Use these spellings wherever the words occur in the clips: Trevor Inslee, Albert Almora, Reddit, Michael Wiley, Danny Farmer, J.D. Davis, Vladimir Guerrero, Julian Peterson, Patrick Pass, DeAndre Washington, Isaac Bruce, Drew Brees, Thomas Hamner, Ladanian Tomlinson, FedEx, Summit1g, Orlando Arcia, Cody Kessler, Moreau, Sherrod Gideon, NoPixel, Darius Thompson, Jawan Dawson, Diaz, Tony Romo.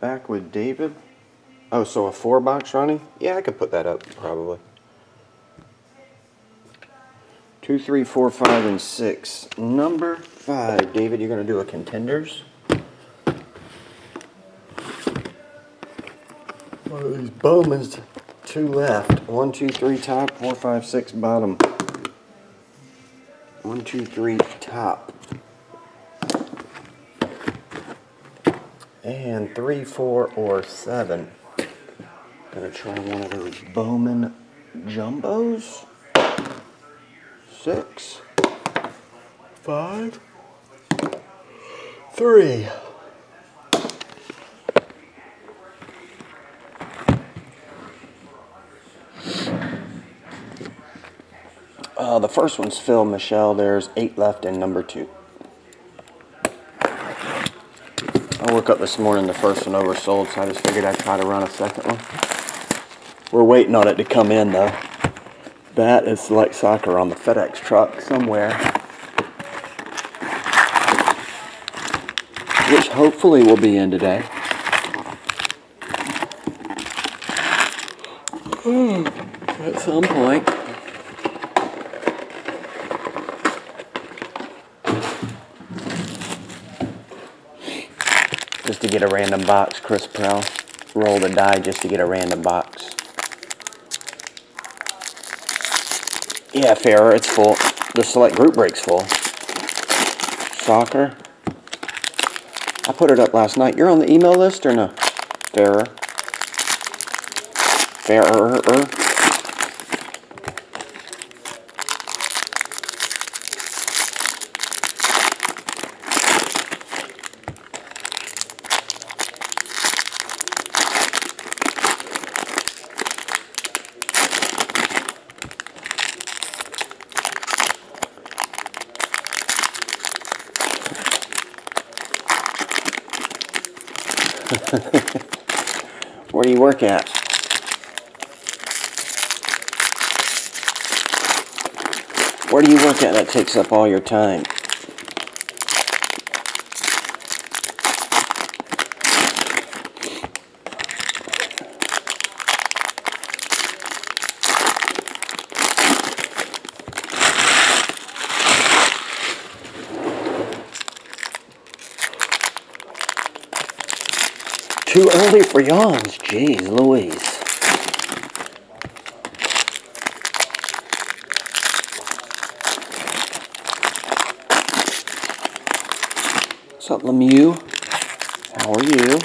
Back with David. Oh, so a 4-box Ronnie? Yeah, I could put that up, probably. 2, 3, 4, 5, and 6. Number 5. David, you're going to do a Contenders. One of these Bowmans, 2 left. 1, 2, 3 top, 4, 5, 6 bottom. 1, 2, 3 top. And 3, 4, or 7. Gonna try one of those Bowman jumbos. 6, 5, 3. The first one's Phil Michelle. There's 8 left in number 2. I woke up this morning, the first one oversold, so I just figured I'd try to run a second one. We're waiting on it to come in, though. That is like soccer on the FedEx truck somewhere. Which hopefully will be in today. At some point. Just to get a random box, Chris Prell. Roll the die just to get a random box. Yeah, Farrer, it's full. The select group break's full. Soccer. I put it up last night. You're on the email list or no? Farrer. Farrer. Where do you work at? Where do you work at that takes up all your time? Too early for yawns, jeez Louise. What's up, Lemieux? How are you?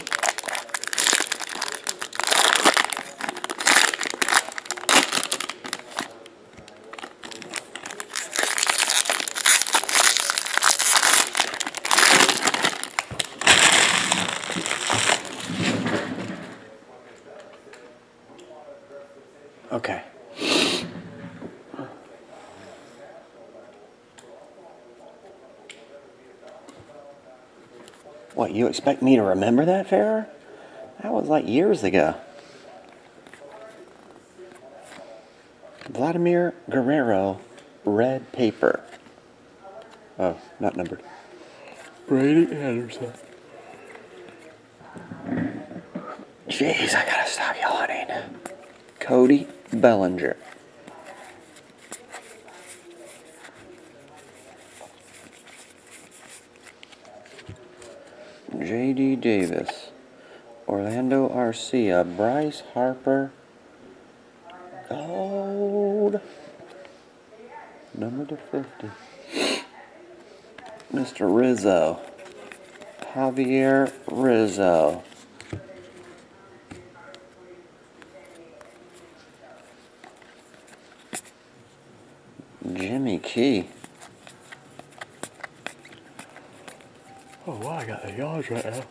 Okay. What, you expect me to remember that, Farrer? That was like years ago. Vladimir Guerrero, red paper. Oh, not numbered. Brady Anderson. Jeez, I gotta stop yawning. Cody Bellinger. J.D. Davis. Orlando Arcia. Bryce Harper. Gold. Number /50. Mr. Rizzo. Javier Rizzo. Jimmy Key. Oh wow, I got the yards right now.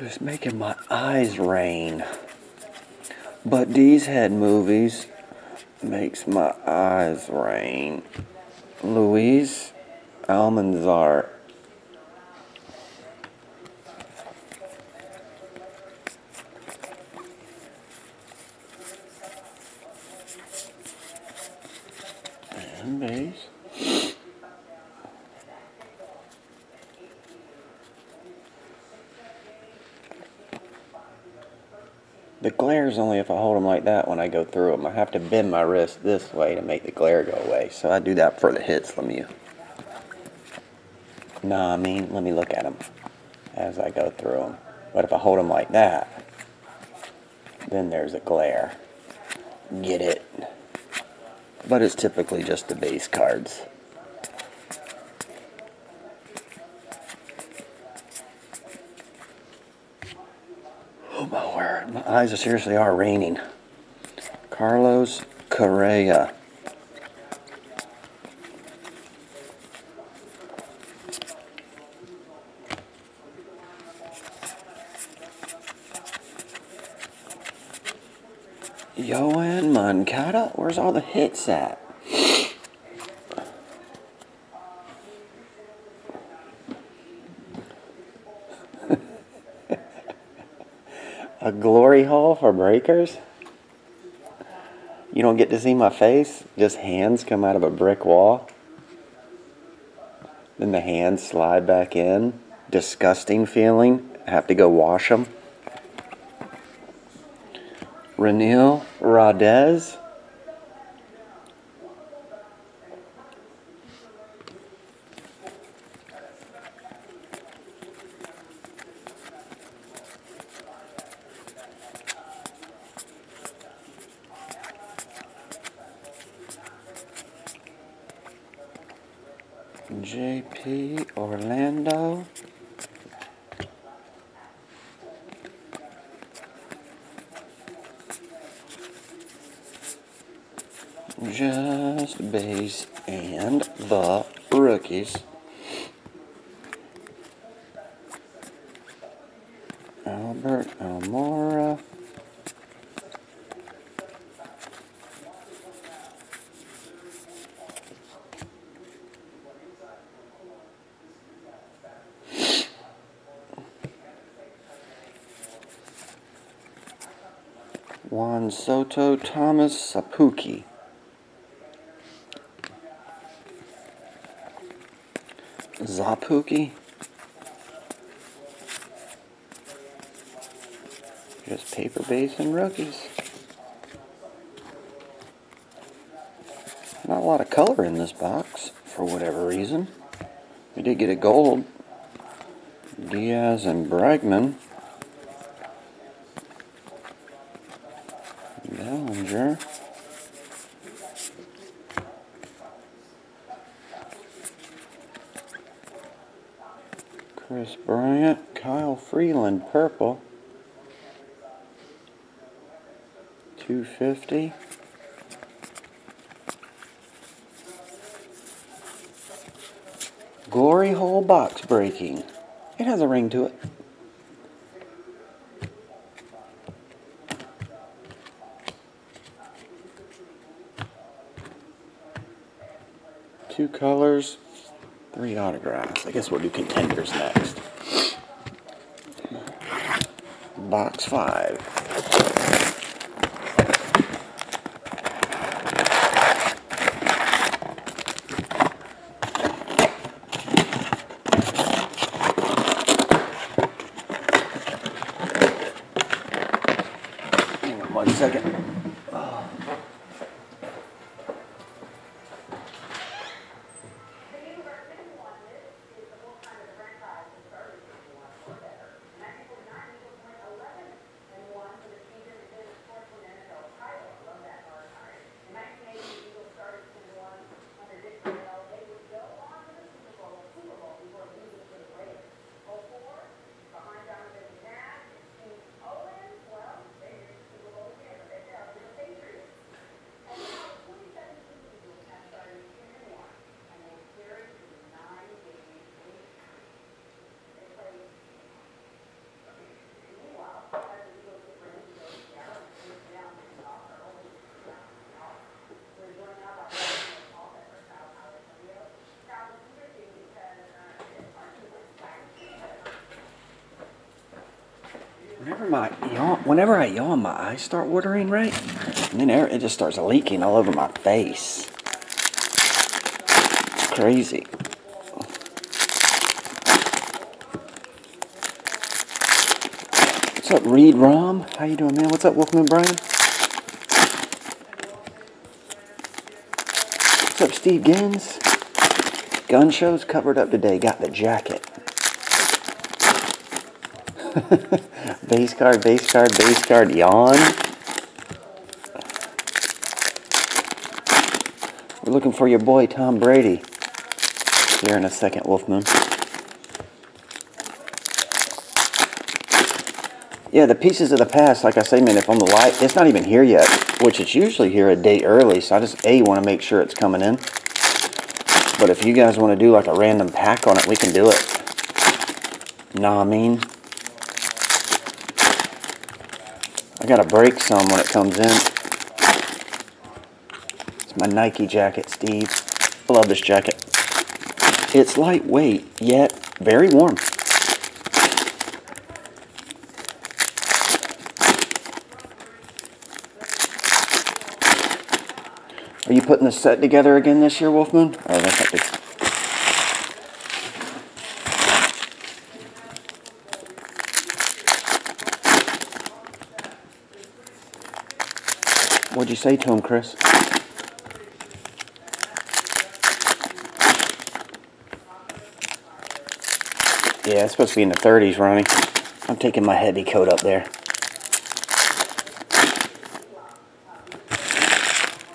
It's making my eyes rain. But these head movies makes my eyes rain. Louise Almanzar. The glare's only if I hold them like that when I go through them. I have to bend my wrist this way to make the glare go away. So I do that for the hits, Lemieux. Nah, I mean, let me look at them as I go through them. But if I hold them like that, then there's a glare. Get it? But it's typically just the base cards. Oh my word, my eyes are seriously are raining. Carlos Correa. Yoan Moncada, where's all the hits at? A glory hole for breakers? You don't get to see my face? Just hands come out of a brick wall? Then the hands slide back in. Disgusting feeling. I have to go wash them. Renil Radez. JP Orlando just base and the rookies. Albert Almora. Juan Soto, Thomas Sapuki. Zapuki. Just paper base and rookies. Not a lot of color in this box for whatever reason. We did get a gold. Diaz and Bregman. Bellinger. Chris Bryant, Kyle Freeland, purple, 250. Glory hole box breaking. It has a ring to it. Two colors. Three autographs. I guess we'll do contenders next. Box 5. Hang on one second. Whenever I yawn, my eyes start watering, right? And then it just starts leaking all over my face. It's crazy. What's up, Reed Rom? How you doing, man? What's up, Wolfman Brain? What's up, Steve Gins? Gun show's covered up today. Got the jacket. Base card, base card, base card. Yawn. We're looking for your boy, Tom Brady. Here in a second, Wolfman. Yeah, the pieces of the past, like I say, man, if on the light, it's not even here yet, which it's usually here a day early, so I just, A, want to make sure it's coming in. But if you guys want to do like a random pack on it, we can do it. Nah, I mean. I got to break some when it comes in. It's my Nike jacket, Steve. I love this jacket. It's lightweight, yet very warm. Are you putting the set together again this year, Wolfman? Oh, that's not good. What'd you say to him, Chris? Yeah, it's supposed to be in the 30s, Ronnie. I'm taking my heavy coat up there.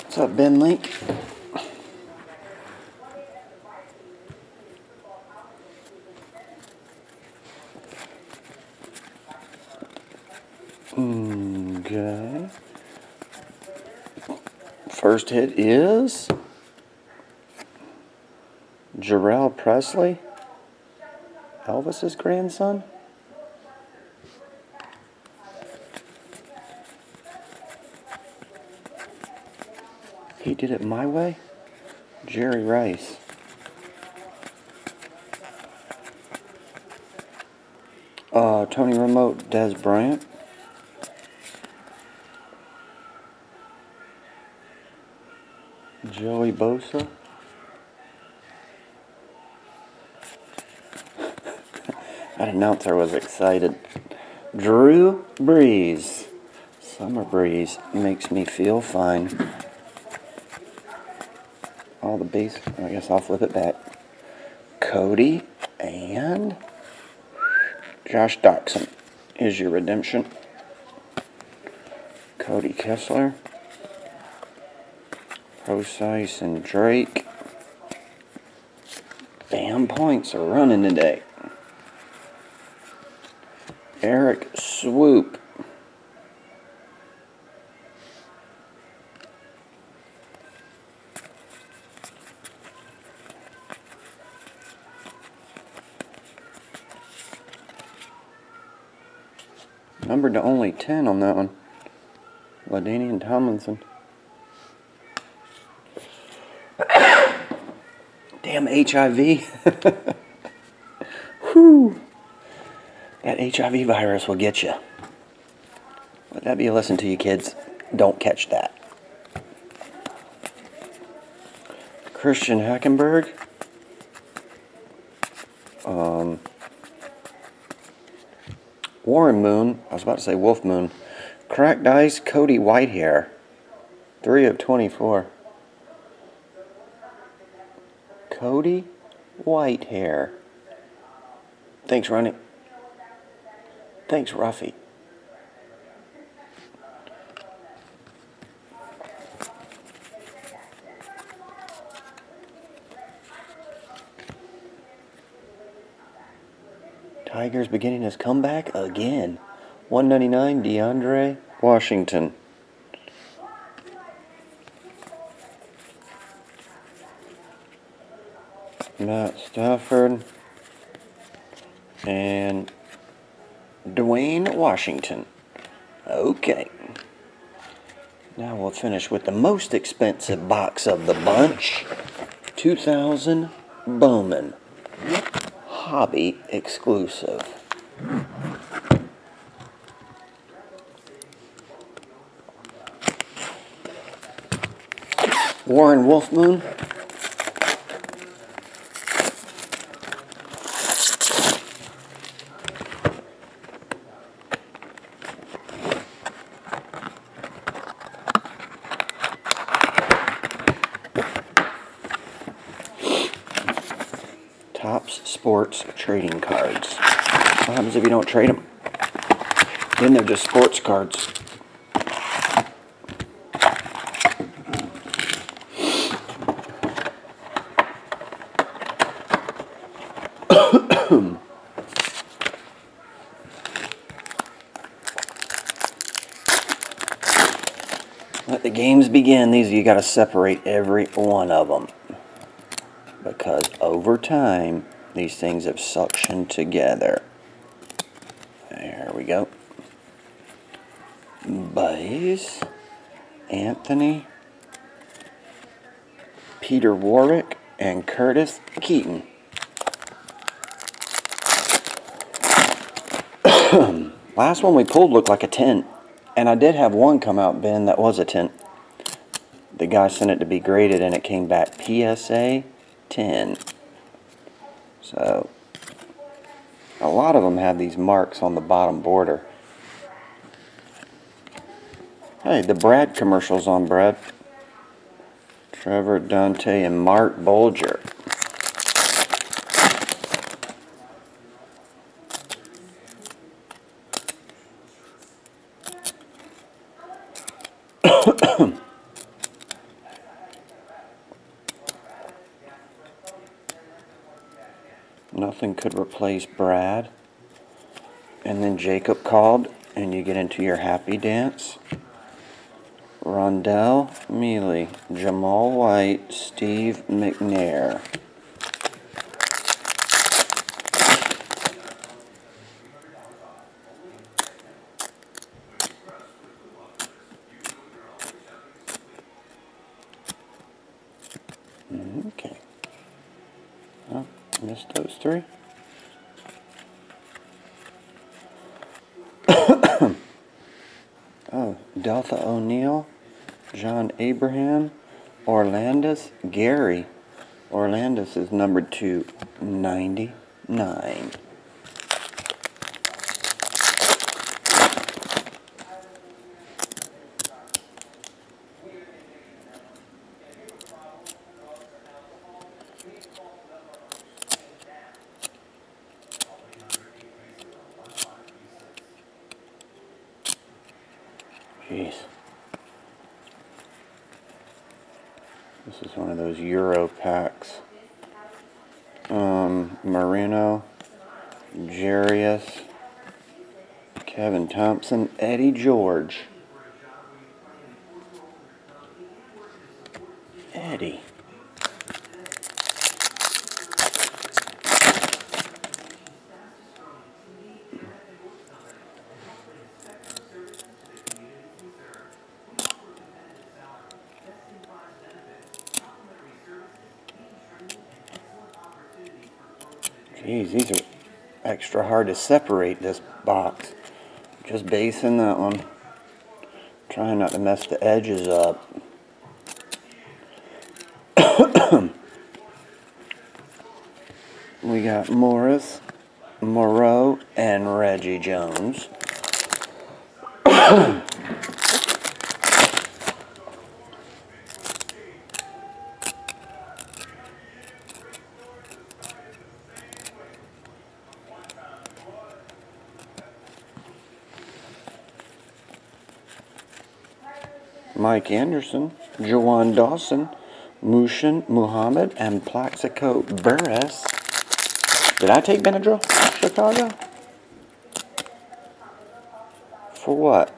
What's up, Ben Link? Okay. First hit is Jarrell Presley, Elvis's grandson. He did it my way. Jerry Rice. Tony Romo, Des Bryant. Joey Bosa. That announcer was excited. Drew Brees. Summer breeze makes me feel fine. All the base. I guess I'll flip it back. Cody and Josh Doxson is your redemption. Cody Kessler, Procise and Drake. Damn, points are running today. Eric Swoop. Numbered to only 10 on that one. Ladanian and Tomlinson. Damn HIV. Whew. That HIV virus will get you. Let that be a lesson to you, kids. Don't catch that. Christian Hackenberg. Warren Moon, I was about to say Wolf Moon. Cracked Ice, Cody Whitehair. 3 of 24. Cody Whitehair. Thanks, Ronnie. Thanks, Ruffy. Tigers beginning his comeback again. 199, DeAndre Washington. Matt Stafford. And Dwayne Washington. Okay. Now we'll finish with the most expensive box of the bunch. 2000 Bowman. Hobby exclusive. Warren Wolfmoon. Topps Sports trading cards. What happens if you don't trade them? Then they're just sports cards. Let the games begin. These, you got to separate every one of them, because over time these things have suctioned together. There we go. Baez, Anthony, Peter Warwick, and Curtis Keaton. Last one we pulled looked like a 10, and I did have one come out, Ben, that was a 10. The guy sent it to be graded, and it came back PSA 10. So a lot of them have these marks on the bottom border. Hey, the Brad commercial's on, Brad. Trevor Dante and Mark Bolger. Nothing could replace Brad. And then Jacob called, and you get into your happy dance. Rondell Mealy, Jamal White, Steve McNair. Okay. Oh, missed those three. Oh, Delta O'Neill, John Abraham, Orlandis, Gary. Orlandis is numbered to 99. Jeez. This is one of those Euro packs. Marino, Jarius, Kevin Thompson, Eddie George. Eddie. Jeez, these are extra hard to separate, this box. Just basing that one. Trying not to mess the edges up. We got Morris, Moreau, and Reggie Jones. Mike Anderson, Jawan Dawson, Mushin Muhammad, and Plaxico Burress. Did I take Benadryl, Chicago? For what?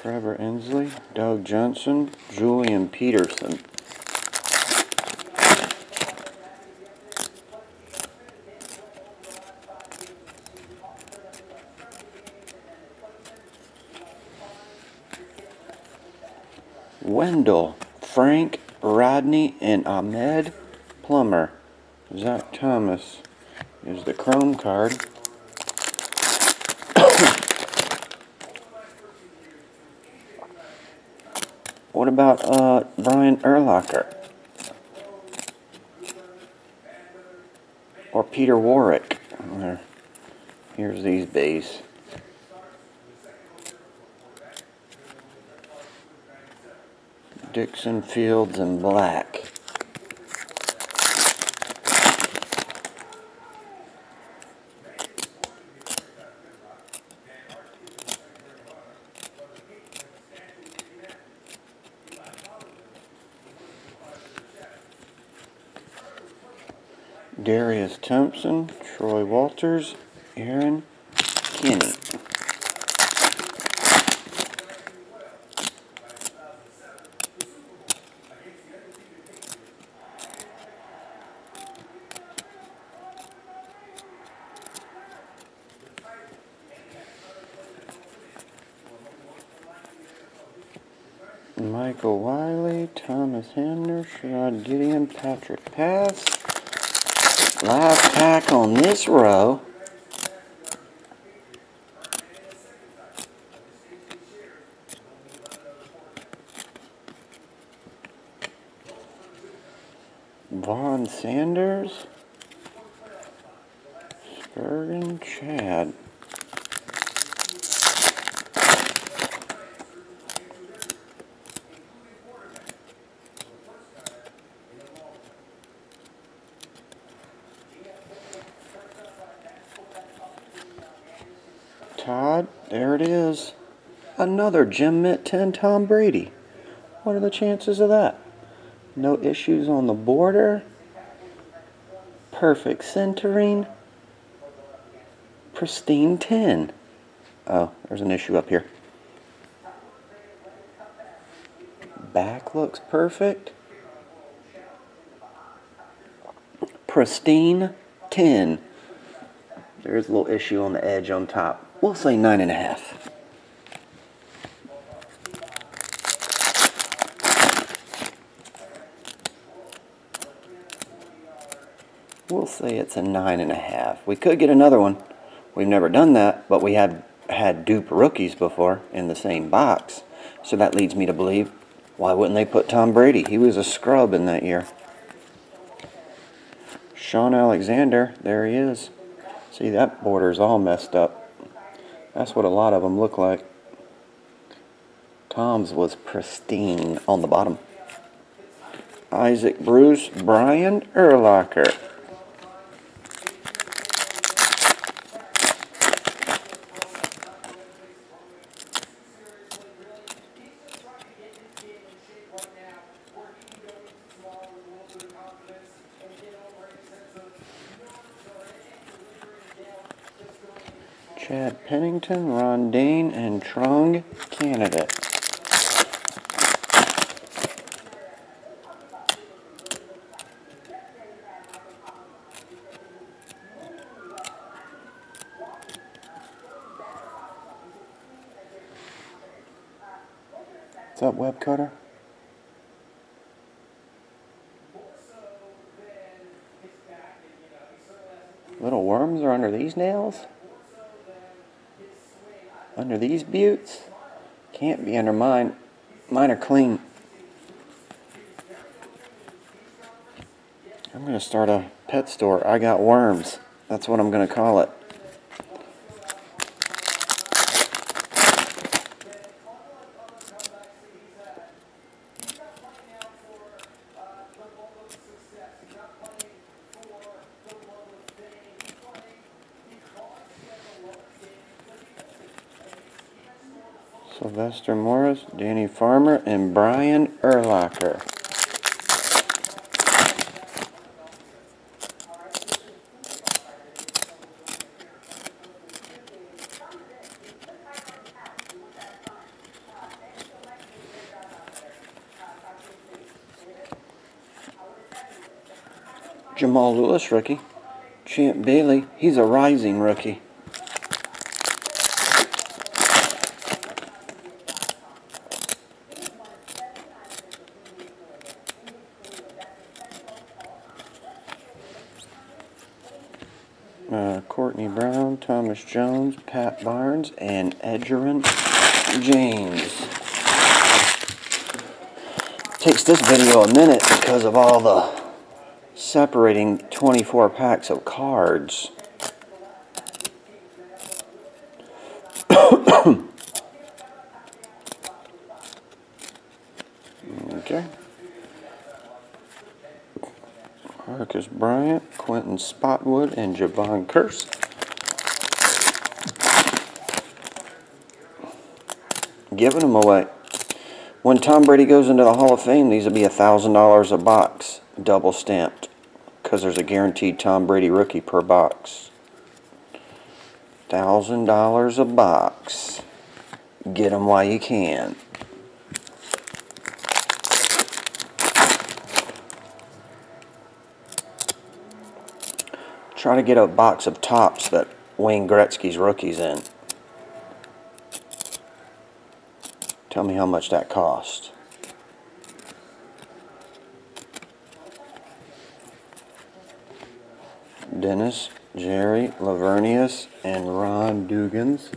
Trevor Inslee, Doug Johnson, Julian Peterson. Wendell, Frank, Rodney, and Ahmed Plummer. Zach Thomas is the Chrome card. What about Brian Urlacher? or Peter Warwick. Here's these bays. Dixon, Fields, and Black. Darius Thompson, Troy Walters, Aaron Kinney. Michael Wiley, Thomas Hamner, Sherrod Gideon, Patrick Pass. Live pack on this row. Vaughn Sanders, Spurgeon Chad. Todd, there it is. Another Jim Mint 10 Tom Brady. What are the chances of that? No issues on the border. Perfect centering. Pristine 10. Oh, there's an issue up here. Back looks perfect. Pristine 10. There's a little issue on the edge on top. We'll say 9.5. We'll say it's a 9.5. We could get another one. We've never done that, but we have had dupe rookies before in the same box. So that leads me to believe, why wouldn't they put Tom Brady? He was a scrub in that year. Sean Alexander, there he is. See, that border's all messed up. That's what a lot of them look like. Tom's was pristine on the bottom. Isaac Bruce, Brian Urlacher. Chad Pennington, Rondane, and Trung candidate. What's up, Web Cutter? Little worms are under these nails? Under these buttes? Can't be under mine. Mine are clean. I'm going to start a pet store. I got worms. That's what I'm going to call it. Sylvester Morris, Danny Farmer, and Brian Urlacher. Jamal Lewis, rookie. Champ Bailey, he's a rising rookie. Courtney Brown, Thomas Jones, Pat Barnes, and Edgerrin James. Takes this video a minute because of all the separating 24 packs of cards. Okay. Marcus Bryant, Quentin Spotwood, and Javon Curse. Giving them away. When Tom Brady goes into the Hall of Fame, these will be $1,000 a box, double stamped, because there's a guaranteed Tom Brady rookie per box. $1,000 a box. Get them while you can. Try to get a box of tops that Wayne Gretzky's rookie's in. Tell me how much that cost. Dennis, Jerry, Lavernius, and Ron Dugans.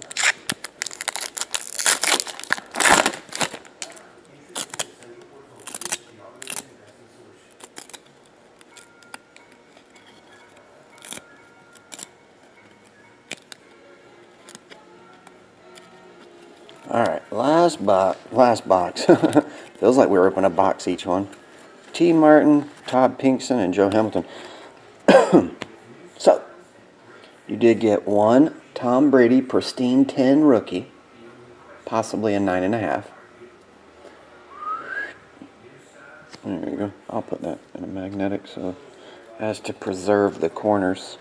Last box. Feels like we were opening a box each one. T. Martin, Todd Pinkson, and Joe Hamilton. So, you did get one Tom Brady pristine 10 rookie, possibly a 9.5. There you go. I'll put that in a magnetic so as to preserve the corners.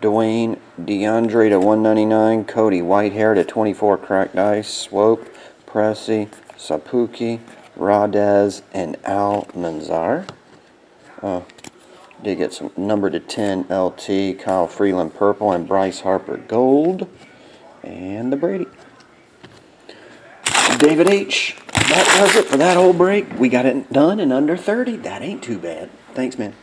Dwayne, DeAndre to 199, Cody Whitehair to 24 cracked ice, Swope, Presley, Sapuki, Radez, and Almanzar. Did get some number to 10 LT, Kyle Freeland purple, and Bryce Harper gold. And the Brady. David H. That does it for that whole break. We got it done in under 30. That ain't too bad. Thanks, man.